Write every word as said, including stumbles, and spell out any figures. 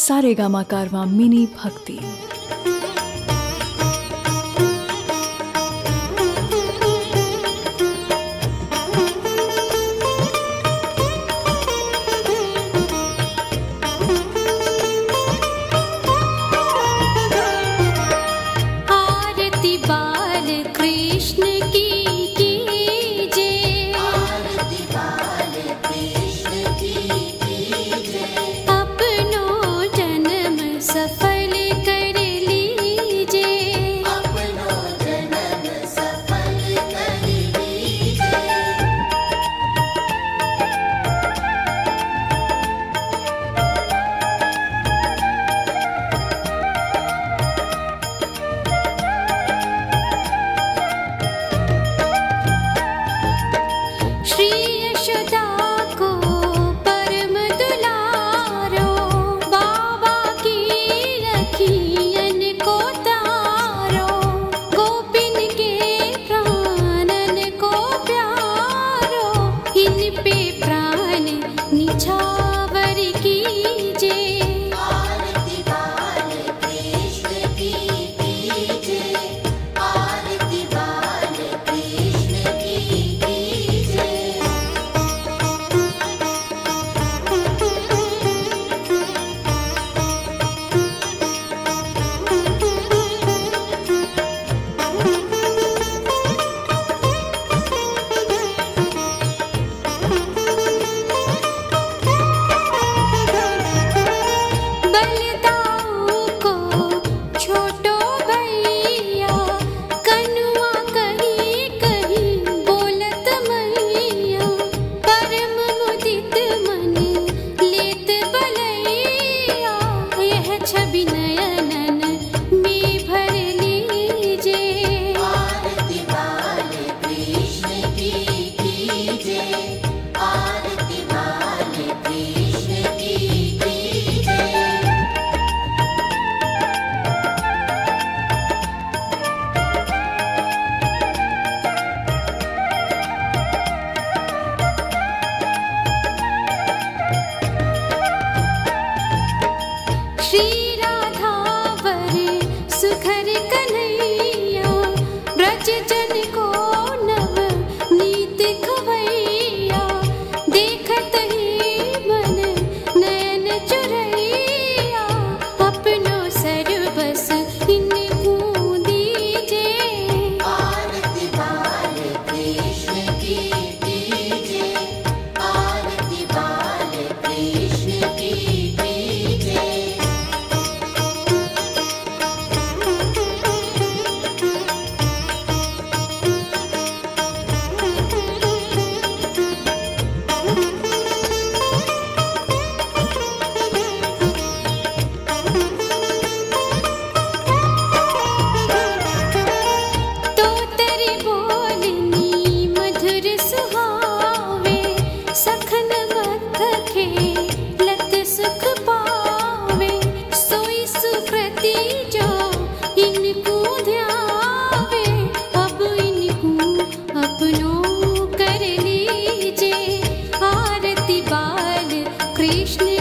सारेगामा कारवा मिनी भक्ति। कृष्ण